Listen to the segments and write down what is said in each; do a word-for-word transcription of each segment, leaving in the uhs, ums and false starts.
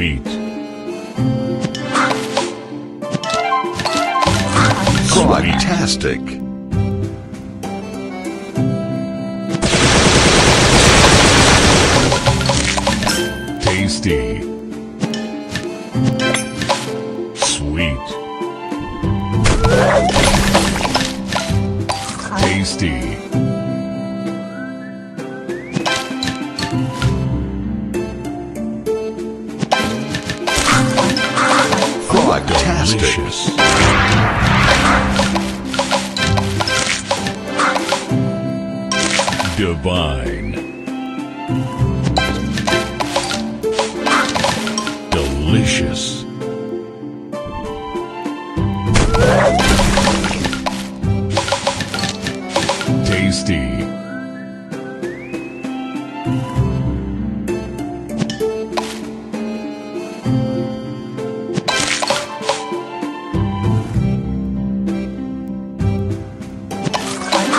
eat. Fantastic. Tasty. Sweet. Tasty. Delicious. Divine. Delicious. Tasty.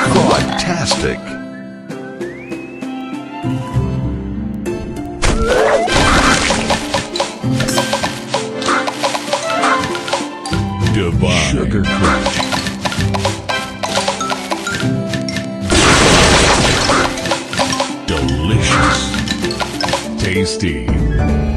Fantastic. Divine. Sugar Crush. Delicious. Tasty.